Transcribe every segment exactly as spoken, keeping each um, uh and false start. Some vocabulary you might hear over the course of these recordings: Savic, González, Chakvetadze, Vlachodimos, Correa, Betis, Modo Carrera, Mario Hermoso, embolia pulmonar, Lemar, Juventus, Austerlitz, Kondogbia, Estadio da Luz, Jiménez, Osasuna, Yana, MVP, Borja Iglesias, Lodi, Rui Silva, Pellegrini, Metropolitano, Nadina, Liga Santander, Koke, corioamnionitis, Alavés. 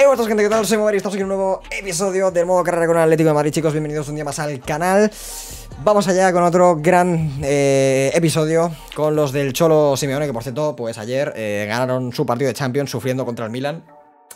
Hey, buenas gente, ¿qué tal? Soy Mario, estamos aquí en un nuevo episodio del modo carrera con el Atlético de Madrid, chicos. Bienvenidos un día más al canal. Vamos allá con otro gran eh, episodio con los del Cholo Simeone, que por cierto, pues ayer eh, ganaron su partido de Champions sufriendo contra el Milan.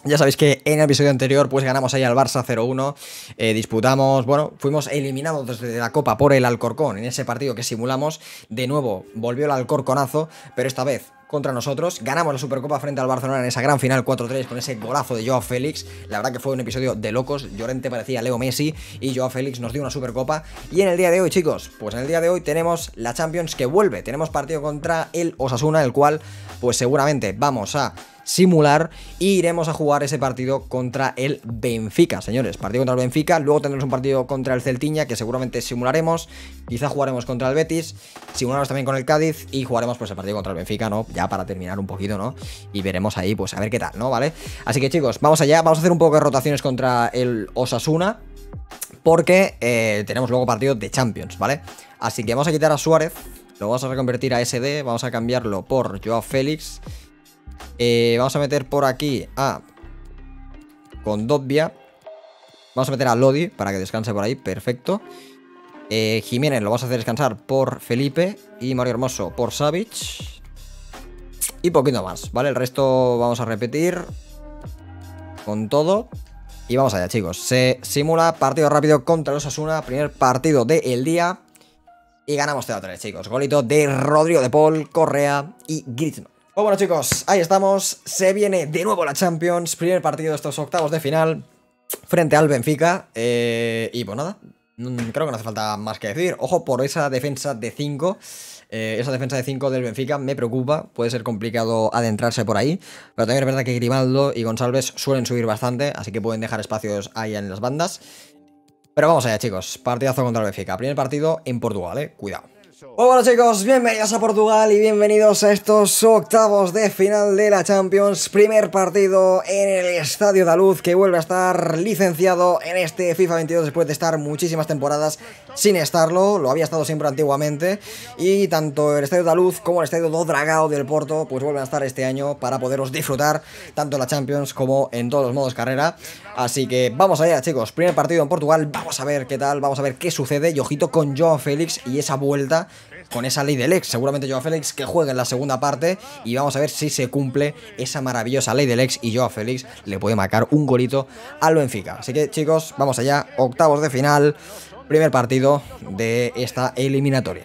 Ya sabéis que en el episodio anterior pues ganamos ahí al Barça cero uno, eh, disputamos, bueno, fuimos eliminados desde la Copa por el Alcorcón en ese partido que simulamos. De nuevo volvió el Alcorconazo, pero esta vez contra nosotros, ganamos la Supercopa frente al Barcelona en esa gran final cuatro tres con ese golazo de Joao Félix. La verdad que fue un episodio de locos, Llorente parecía Leo Messi y Joao Félix nos dio una Supercopa. Y en el día de hoy, chicos, pues en el día de hoy tenemos la Champions que vuelve, tenemos partido contra el Osasuna, el cual pues seguramente vamos a simular e iremos a jugar ese partido contra el Benfica, señores, partido contra el Benfica. Luego tendremos un partido contra el Celtiña que seguramente simularemos, quizá jugaremos contra el Betis, simularemos también con el Cádiz y jugaremos pues el partido contra el Benfica, ¿no? Ya para terminar un poquito, ¿no? Y veremos ahí pues a ver qué tal, ¿no? ¿Vale? Así que chicos, vamos allá, vamos a hacer un poco de rotaciones contra el Osasuna porque eh, tenemos luego partido de Champions, ¿vale? Así que vamos a quitar a Suárez, lo vamos a reconvertir a S D, vamos a cambiarlo por Joao Félix. Eh, vamos a meter por aquí a Kondogbia. Vamos a meter a Lodi para que descanse por ahí, perfecto. eh, Jiménez lo vamos a hacer descansar por Felipe y Mario Hermoso por Savic. Y poquito más, ¿vale? El resto vamos a repetir con todo. Y vamos allá, chicos. Se simula partido rápido contra el Osasuna, primer partido del día. Y ganamos cero tres, chicos. Golito de Rodrigo de Paul, Correa y Griezmann. Pues bueno, chicos, ahí estamos. Se viene de nuevo la Champions, primer partido de estos octavos de final frente al Benfica. eh, Y pues nada, creo que no hace falta más que decir. Ojo por esa defensa de cinco, eh, esa defensa de cinco del Benfica me preocupa. Puede ser complicado adentrarse por ahí, pero también es verdad que Grimaldo y González suelen subir bastante, así que pueden dejar espacios ahí en las bandas. Pero vamos allá, chicos, partidazo contra el Benfica, primer partido en Portugal, eh, cuidado. Muy bueno, chicos, bienvenidos a Portugal y bienvenidos a estos octavos de final de la Champions. Primer partido en el Estadio da Luz, que vuelve a estar licenciado en este FIFA veintidós después de estar muchísimas temporadas sin estarlo. Lo había estado siempre antiguamente. Y tanto el Estadio da Luz como el Estadio do Dragão del Porto pues vuelven a estar este año para poderos disfrutar tanto en la Champions como en todos los modos carrera. Así que vamos allá, chicos, primer partido en Portugal. Vamos a ver qué tal, vamos a ver qué sucede. Y ojito con Joao Félix y esa vuelta con esa ley del ex, seguramente Joao Félix que juegue en la segunda parte y vamos a ver si se cumple esa maravillosa ley del ex y Joao Félix le puede marcar un golito al Benfica. Así que chicos, vamos allá, octavos de final, primer partido de esta eliminatoria.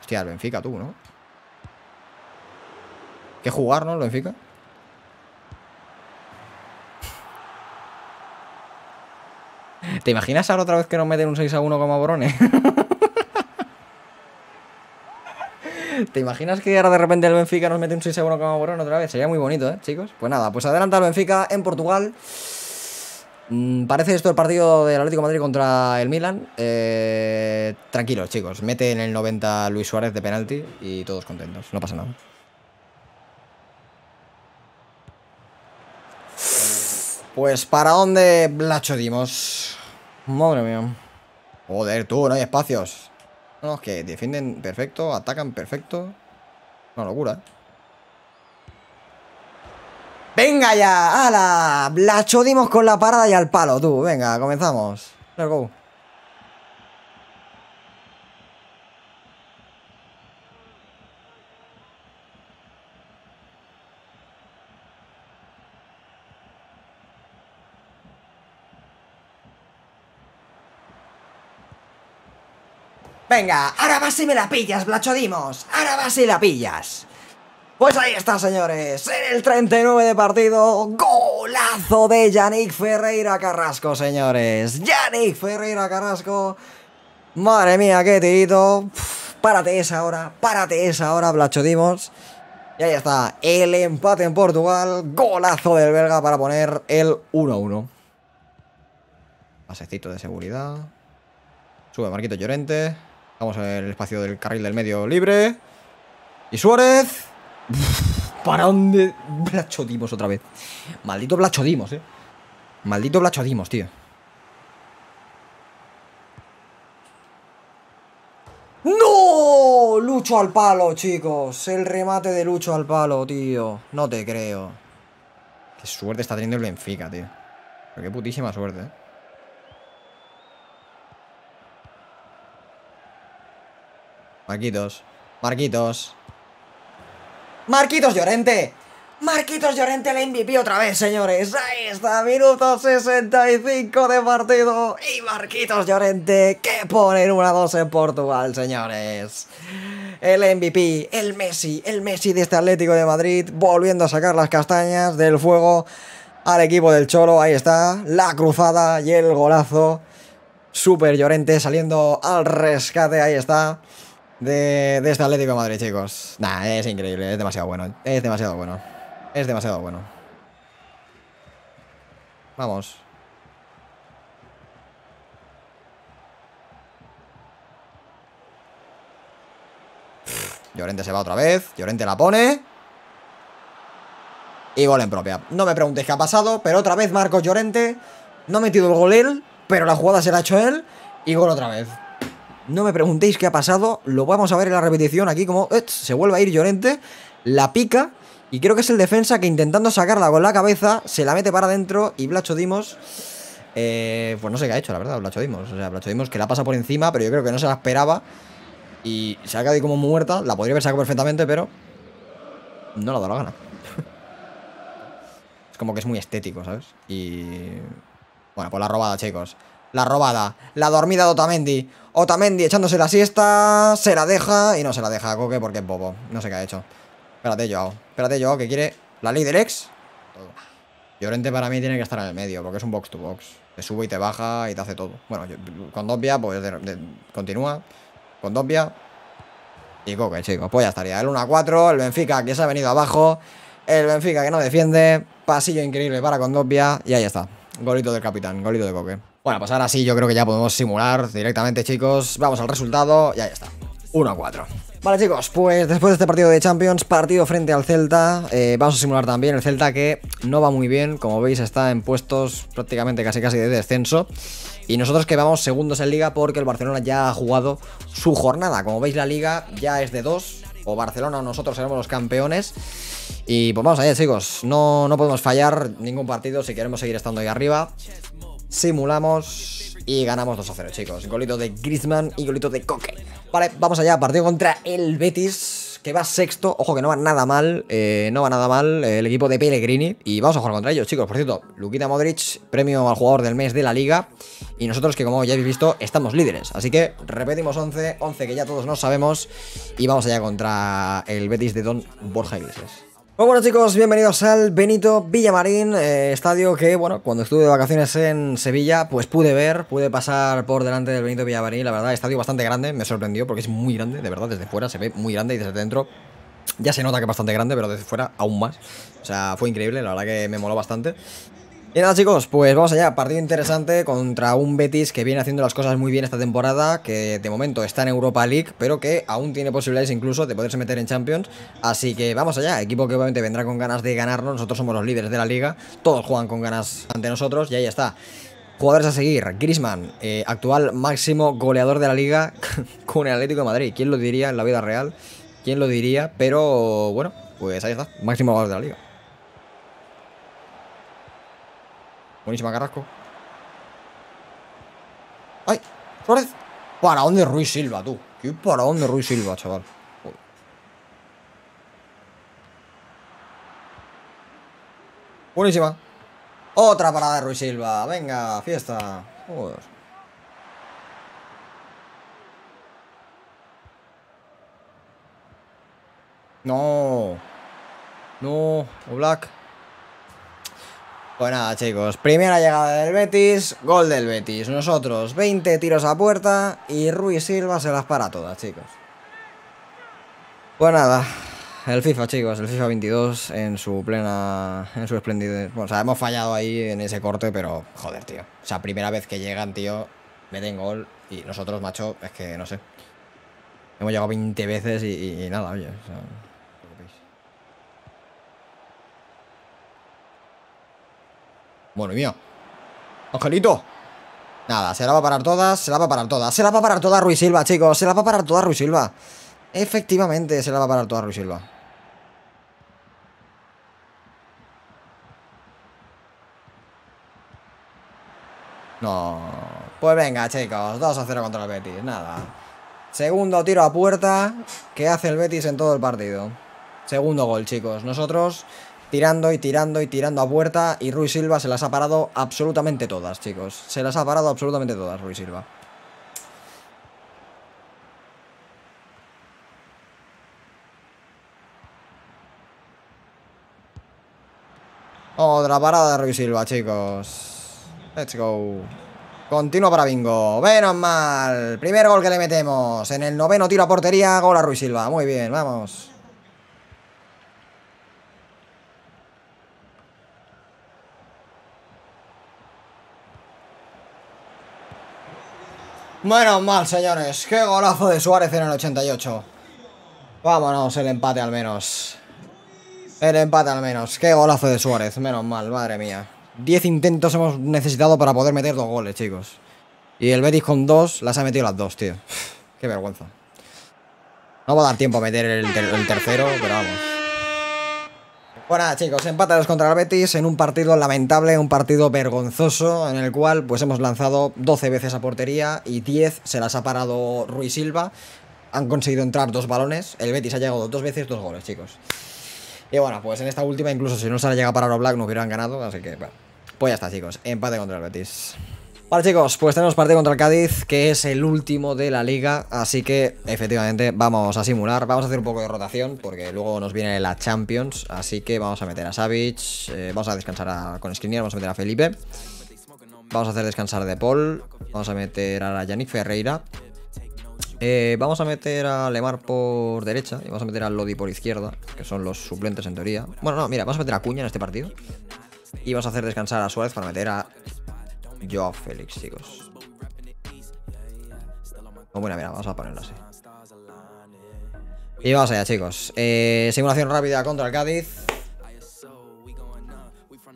Hostia, el Benfica tú, ¿no? ¿Qué jugar, no, el Benfica? ¿Te imaginas ahora otra vez que nos meten un seis a uno como a Borones? ¿Te imaginas que ahora de repente el Benfica nos mete un seis a uno como a Borones otra vez? Sería muy bonito, ¿eh, chicos? Pues nada, pues adelanta el Benfica en Portugal. Mm, parece esto el partido del Atlético de Madrid contra el Milan. Eh, tranquilos, chicos. Mete en el noventa Luis Suárez de penalti y todos contentos. No pasa nada. Pues ¿para dónde Vlachodimos? Madre mía. Joder, tú, no hay espacios. No, es que defienden perfecto, atacan perfecto. Una locura, ¿eh? ¡Venga ya! ¡Hala! Vlachodimos con la parada y al palo, tú. Venga, comenzamos. Let's go. Venga, ahora vas y me la pillas, Vlachodimos. Ahora vas y la pillas. Pues ahí está, señores. En el treinta y nueve de partido, golazo de Yannick Ferreira Carrasco, señores. Yannick Ferreira Carrasco. Madre mía, qué tirito. Párate esa hora, párate esa hora, Vlachodimos. Y ahí está, el empate en Portugal. Golazo del belga para poner el uno uno. Pasecito de seguridad. Sube Marquitos Llorente. Vamos al espacio del carril del medio libre. Y Suárez. ¿Para dónde? Vlachodimos otra vez. Maldito Vlachodimos, eh. Maldito Vlachodimos, tío. ¡No! Lucho al palo, chicos. El remate de Lucho al palo, tío. No te creo. Qué suerte está teniendo el Benfica, tío. Pero qué putísima suerte, ¿eh? Marquitos. Marquitos. Marquitos Llorente. Marquitos Llorente, el M V P otra vez, señores. Ahí está, minuto sesenta y cinco de partido. Y Marquitos Llorente, que ponen uno a dos en Portugal, señores. El M V P, el Messi, el Messi de este Atlético de Madrid, volviendo a sacar las castañas del fuego al equipo del Cholo. Ahí está, la cruzada y el golazo. Super Llorente saliendo al rescate, ahí está. De, de este Atlético de Madrid, chicos. Nah, es increíble, es demasiado bueno. Es demasiado bueno. Es demasiado bueno. Vamos. Pff, Llorente se va otra vez. Llorente la pone. Y gol en propia. No me preguntéis qué ha pasado, pero otra vez Marcos Llorente. No ha metido el gol él, pero la jugada se la ha hecho él. Y gol otra vez. No me preguntéis qué ha pasado, lo vamos a ver en la repetición aquí como eh, se vuelve a ir Llorente, la pica y creo que es el defensa que intentando sacarla con la cabeza se la mete para adentro y Vlachodimos, eh, pues no sé qué ha hecho la verdad, Vlachodimos, o sea, Vlachodimos que la pasa por encima pero yo creo que no se la esperaba y se ha quedado ahí como muerta, la podría haber sacado perfectamente pero no le ha dado la gana. Es como que es muy estético, ¿sabes? Y bueno, pues la robada, chicos. La robada, la dormida de Otamendi. Otamendi echándose la siesta. Se la deja y no se la deja a Koke porque es bobo. No sé qué ha hecho. Espérate, Joao. Espérate, Joao, que quiere la ley del ex. Todo. Llorente para mí tiene que estar en el medio porque es un box to box. Te sube y te baja y te hace todo. Bueno, Kondogbia, pues de, de, continúa. Kondogbia. Y Koke, chicos. Pues ya estaría. El uno a cuatro. El Benfica que se ha venido abajo. El Benfica que no defiende. Pasillo increíble para Kondogbia. Y ahí está. Golito del capitán. Golito de Koke. Bueno, pues ahora sí, yo creo que ya podemos simular directamente, chicos. Vamos al resultado y ahí está. uno a cuatro. Vale, chicos, pues después de este partido de Champions, partido frente al Celta, eh, vamos a simular también el Celta que no va muy bien. Como veis, está en puestos prácticamente casi casi de descenso. Y nosotros que vamos segundos en Liga porque el Barcelona ya ha jugado su jornada. Como veis, la Liga ya es de dos. O Barcelona o nosotros seremos los campeones. Y pues vamos allá, chicos. No, no podemos fallar ningún partido si queremos seguir estando ahí arriba. Simulamos y ganamos dos a cero, chicos. Golito de Griezmann y golito de Koke. Vale, vamos allá, partido contra el Betis, que va sexto. Ojo que no va nada mal, eh, no va nada mal el equipo de Pellegrini. Y vamos a jugar contra ellos, chicos. Por cierto, Luquita Modric, premio al jugador del mes de la Liga. Y nosotros que, como ya habéis visto, estamos líderes. Así que repetimos once, once que ya todos nos sabemos. Y vamos allá contra el Betis de Don Borja Iglesias. Bueno, bueno chicos, bienvenidos al Benito Villamarín, eh, estadio que, bueno, cuando estuve de vacaciones en Sevilla, pues pude ver, pude pasar por delante del Benito Villamarín, la verdad, estadio bastante grande, me sorprendió porque es muy grande, de verdad, desde fuera se ve muy grande y desde dentro ya se nota que es bastante grande, pero desde fuera aún más, o sea, fue increíble, la verdad que me moló bastante. Y nada chicos, pues vamos allá, partido interesante contra un Betis que viene haciendo las cosas muy bien esta temporada, que de momento está en Europa League, pero que aún tiene posibilidades incluso de poderse meter en Champions, así que vamos allá, equipo que obviamente vendrá con ganas de ganarnos, nosotros somos los líderes de la liga, todos juegan con ganas ante nosotros y ahí está. Jugadores a seguir, Griezmann, eh, actual máximo goleador de la liga con el Atlético de Madrid, ¿quién lo diría en la vida real? ¿Quién lo diría? Pero bueno, pues ahí está, máximo goleador de la liga. Buenísima Carrasco. ¡Ay! ¡Suárez! Parón de Rui Silva, tú. ¡Qué parón de Rui Silva, chaval! Joder. Buenísima. Otra parada de Rui Silva. Venga, fiesta. Joder. No. No. Oblak. Pues nada chicos, primera llegada del Betis, gol del Betis, nosotros veinte tiros a puerta y Rui Silva se las para todas chicos. Pues nada, el FIFA chicos, el FIFA veintidós en su plena, en su esplendidez, bueno, o sea, hemos fallado ahí en ese corte pero joder tío, o sea, primera vez que llegan tío, meten gol y nosotros macho, es que no sé, hemos llegado veinte veces y, y, y nada, oye, o sea... Bueno, y mío. Angelito. Nada, se la va a parar todas, se la va a parar todas. Se la va a parar toda Rui Silva, chicos. Se la va a parar toda Rui Silva. Efectivamente, se la va a parar toda Rui Silva. No. Pues venga, chicos. dos a cero contra el Betis. Nada. Segundo tiro a puerta que hace el Betis en todo el partido. Segundo gol, chicos. Nosotros tirando y tirando y tirando a puerta. Y Rui Silva se las ha parado absolutamente todas, chicos. Se las ha parado absolutamente todas, Rui Silva. Otra parada de Rui Silva, chicos. Let's go. Continúa para Bingo. Menos mal. Primer gol que le metemos. En el noveno tiro a portería, gol a Rui Silva. Muy bien, vamos. Menos mal, señores. Qué golazo de Suárez en el ochenta y ocho. Vámonos, el empate al menos. El empate al menos. Qué golazo de Suárez. Menos mal, madre mía. Diez intentos hemos necesitado para poder meter dos goles, chicos. Y el Betis con dos las ha metido las dos, tío. Qué vergüenza. No va a dar tiempo a meter el, ter el tercero, pero vamos. Bueno, chicos, empatados contra el Betis en un partido lamentable, un partido vergonzoso, en el cual pues hemos lanzado doce veces a portería y diez se las ha parado Rui Silva. Han conseguido entrar dos balones. El Betis ha llegado dos veces, dos goles, chicos. Y bueno, pues en esta última, incluso si no se la llega a parar a Black, no hubieran ganado. Así que, bueno, pues ya está, chicos. Empate contra el Betis. Vale, chicos, pues tenemos partido contra el Cádiz, que es el último de la liga. Así que, efectivamente, vamos a simular. Vamos a hacer un poco de rotación, porque luego nos viene la Champions. Así que vamos a meter a Savic. Eh, vamos a descansar a, con Skriniar. Vamos a meter a Felipe. Vamos a hacer descansar de Paul. Vamos a meter a Yannick Ferreira. Eh, vamos a meter a Lemar por derecha y vamos a meter a Lodi por izquierda, que son los suplentes en teoría. Bueno, no, mira, vamos a meter a Cuña en este partido y vamos a hacer descansar a Suárez para meter a Joao Félix, chicos. Oh, bueno, mira, vamos a ponerlo así. Y vamos allá, chicos. Eh, simulación rápida contra el Cádiz.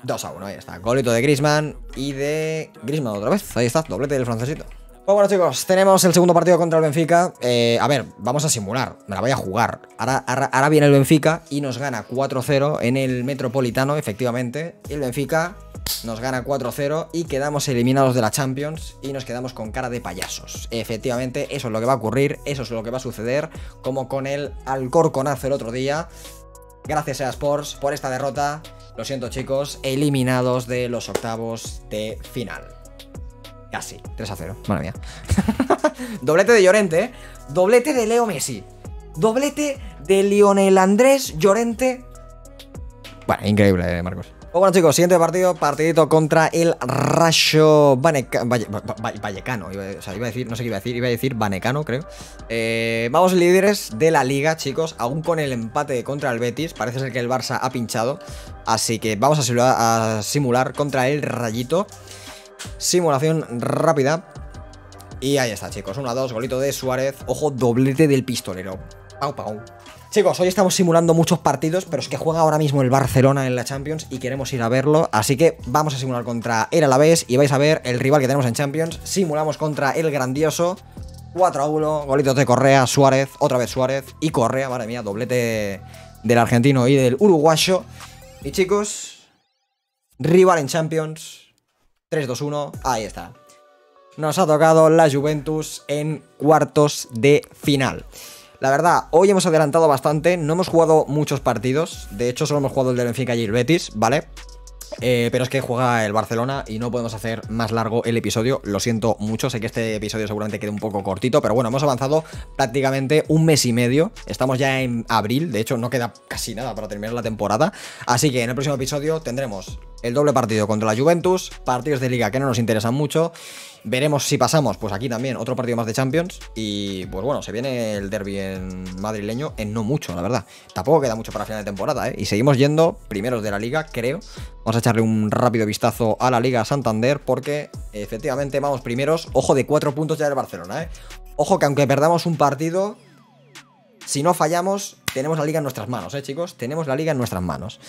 dos a uno, ahí está. Golito de Griezmann y de Griezmann otra vez. Ahí está, doblete del francesito. Pues bueno, chicos, tenemos el segundo partido contra el Benfica. Eh, a ver, vamos a simular. Me la voy a jugar. Ahora, ahora, ahora viene el Benfica y nos gana cuatro cero en el Metropolitano, efectivamente. Y el Benfica nos gana cuatro cero y quedamos eliminados de la Champions y nos quedamos con cara de payasos. Efectivamente, eso es lo que va a ocurrir, eso es lo que va a suceder, como con el Alcorconazo el otro día. Gracias a Sports por esta derrota. Lo siento, chicos, eliminados de los octavos de final. Casi, tres a cero, madre mía. Doblete de Llorente, ¿eh? Doblete de Leo Messi. Doblete de Lionel Andrés Llorente. Bueno, increíble, Marcos. Oh, bueno, chicos, siguiente partido, partidito contra el Rayo Vaneca... Valle... Vallecano. Iba a... O sea, iba a decir, no sé qué iba a decir, iba a decir Vanecano, creo. Eh, vamos líderes de la liga, chicos, aún con el empate contra el Betis. Parece ser que el Barça ha pinchado, así que vamos a simular, a simular contra el Rayito. Simulación rápida. Y ahí está, chicos, uno a dos, golito de Suárez. Ojo, doblete del pistolero. Pau, pau. Chicos, hoy estamos simulando muchos partidos, pero es que juega ahora mismo el Barcelona en la Champions y queremos ir a verlo. Así que vamos a simular contra el Alavés y vais a ver el rival que tenemos en Champions. Simulamos contra el grandioso. Cuatro a uno, golitos de Correa, Suárez. Otra vez Suárez y Correa, madre mía. Doblete del argentino y del uruguayo. Y chicos, rival en Champions. Tres dos uno, ahí está. Nos ha tocado la Juventus en cuartos de final. La verdad, hoy hemos adelantado bastante. No hemos jugado muchos partidos. De hecho, solo hemos jugado el del Benfica y el Betis, ¿vale? Eh, pero es que juega el Barcelona y no podemos hacer más largo el episodio. Lo siento mucho, sé que este episodio seguramente quede un poco cortito, pero bueno, hemos avanzado prácticamente un mes y medio. Estamos ya en abril, de hecho no queda casi nada para terminar la temporada. Así que en el próximo episodio tendremos el doble partido contra la Juventus, partidos de liga que no nos interesan mucho. Veremos si pasamos, pues aquí también, otro partido más de Champions. Y pues bueno, se viene el derbi en madrileño en no mucho, la verdad. Tampoco queda mucho para final de temporada, ¿eh? Y seguimos yendo primeros de la liga, creo. Vamos a echarle un rápido vistazo a la Liga Santander, porque efectivamente vamos primeros. Ojo, de cuatro puntos ya del Barcelona, ¿eh? Ojo que aunque perdamos un partido, si no fallamos, tenemos la liga en nuestras manos, ¿eh, chicos? Tenemos la liga en nuestras manos.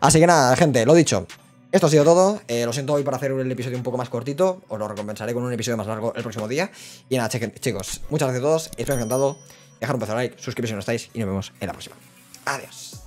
Así que nada, gente, lo dicho. Esto ha sido todo, eh, lo siento hoy para hacer el episodio un poco más cortito, os lo recompensaré con un episodio más largo el próximo día. Y nada, chicos, muchas gracias a todos, espero que os haya encantado dejar un pedazo de like, suscribiros si no estáis y nos vemos en la próxima. Adiós.